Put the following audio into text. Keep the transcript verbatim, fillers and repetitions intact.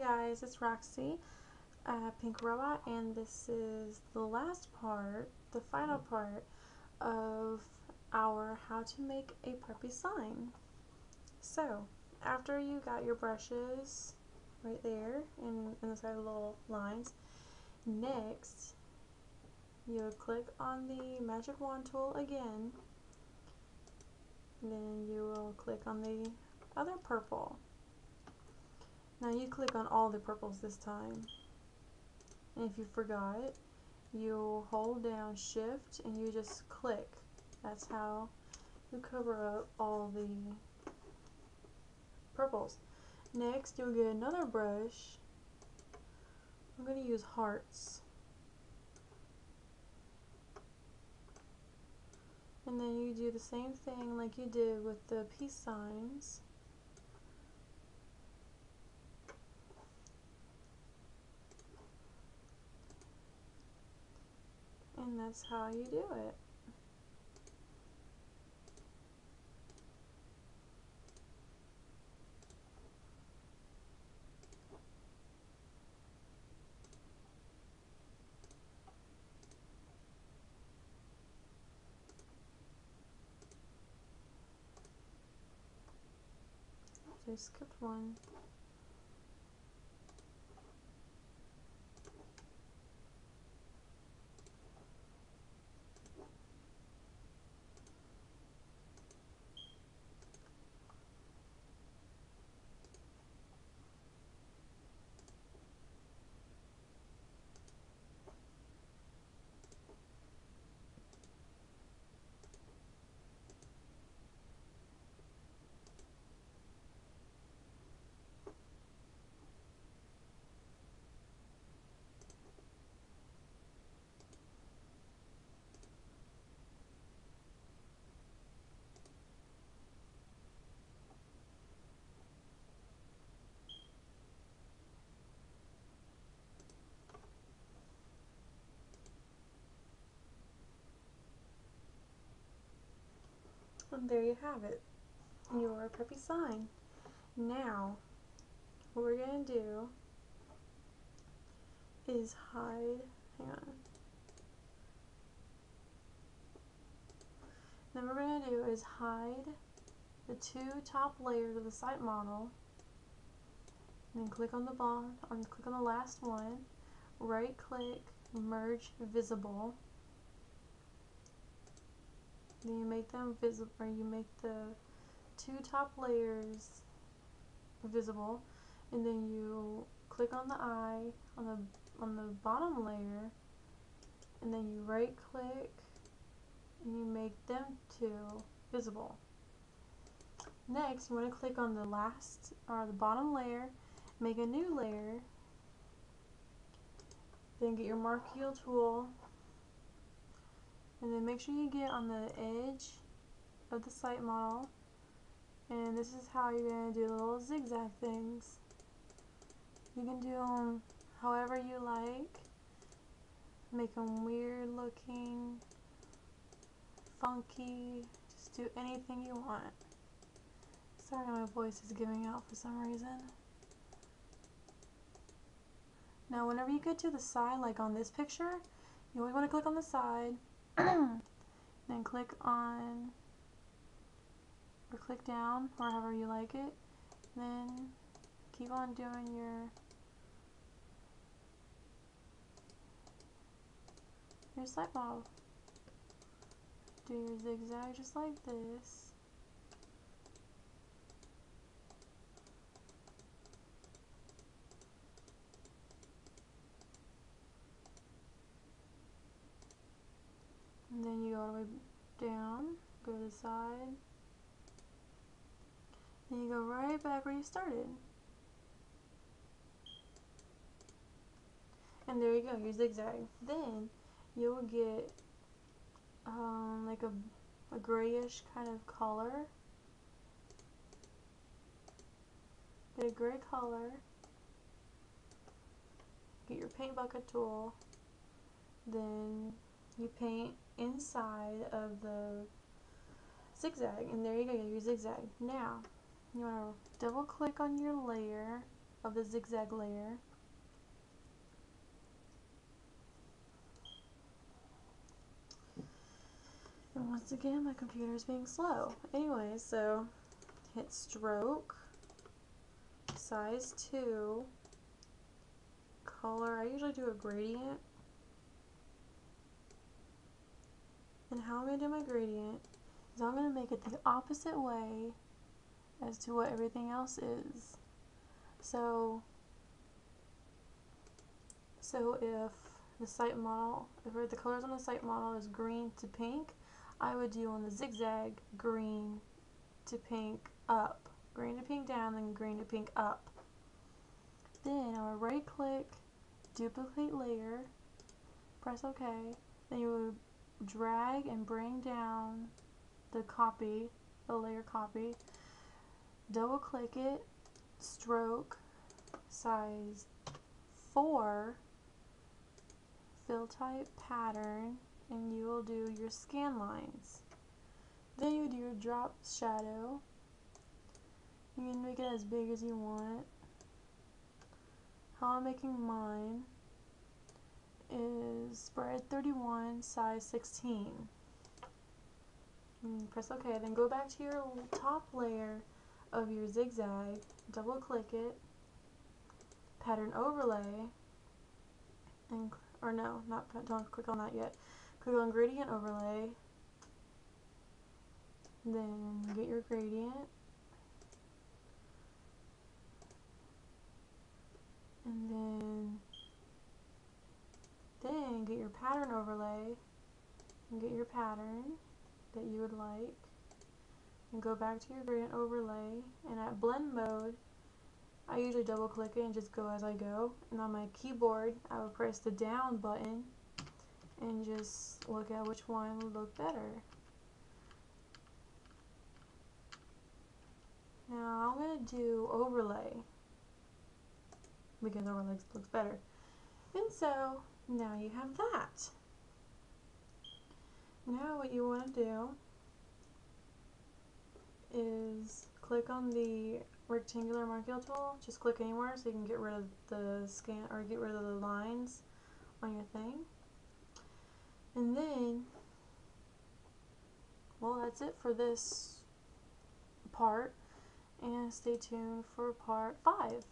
Hey guys, it's Roxy, uh, Pink Robot, and this is the last part, the final part of our how to make a puppy sign. So, after you got your brushes right there, and inside the little lines, next you'll click on the magic wand tool again, and then you will click on the other purple. Now you click on all the purples this time, and if you forgot, you hold down shift and you just click. That's how you cover up all the purples. Next you'll get another brush. I'm going to use hearts, and then you do the same thing like you did with the peace signs. And that's how you do it. I skipped one. And there you have it, your puppy sign. Now, what we're going to do is hide, hang on. Then what we're going to do is hide the two top layers of the site model, and then click on the bottom, on, click on the last one, right click, merge visible. Then you make them visible, or you make the two top layers visible, and then you click on the eye on the on the bottom layer, and then you right click and you make them two visible. Next, you want to click on the last or the bottom layer, make a new layer, then get your marquee tool. And then make sure you get on the edge of the site model, and this is how you're going to do the little zigzag things. You can do them however you like, make them weird looking, funky, just do anything you want. Sorry my voice is giving out for some reason. Now whenever you get to the side, like on this picture, you always want to click on the side. Then click on, or click down, or however you like it. Then keep on doing your your side model. Do your zigzag just like this. And then you go all the way down, go to the side, then you go right back where you started. And there you go, you zigzag. Then you'll get um, like a, a grayish kind of color. Get a gray color. Get your paint bucket tool. Then you paint inside of the zigzag, and there you go, you zigzag. Now you want to double click on your layer of the zigzag layer. And once again, my computer is being slow. Anyway, so hit stroke, size two, color. I usually do a gradient. And how I'm going to do my gradient is I'm going to make it the opposite way as to what everything else is. So, so if the site model, if the colors on the site model is green to pink, I would do on the zigzag green to pink up, green to pink down, then green to pink up. Then I would right click, duplicate layer, press OK, then you would drag and bring down the copy, the layer copy, double click it, stroke, size four, fill type pattern, and you will do your scan lines. Then you do your drop shadow. You can make it as big as you want. How I'm making mine is spread thirty-one, size sixteen. And press OK, then go back to your top layer of your zigzag, double click it, pattern overlay, and or no, not don't click on that yet. Click on gradient overlay, then get your gradient, and then then get your pattern overlay, and get your pattern that you would like. And go back to your gradient overlay, and at blend mode, I usually double click it and just go as I go. And on my keyboard, I would press the down button and just look at which one would look better. Now I'm going to do overlay because overlay looks better. And so now you have that. Now what you want to do is click on the rectangular marquee tool, just click anywhere so you can get rid of the scan or get rid of the lines on your thing. And then, well, that's it for this part, and stay tuned for part five.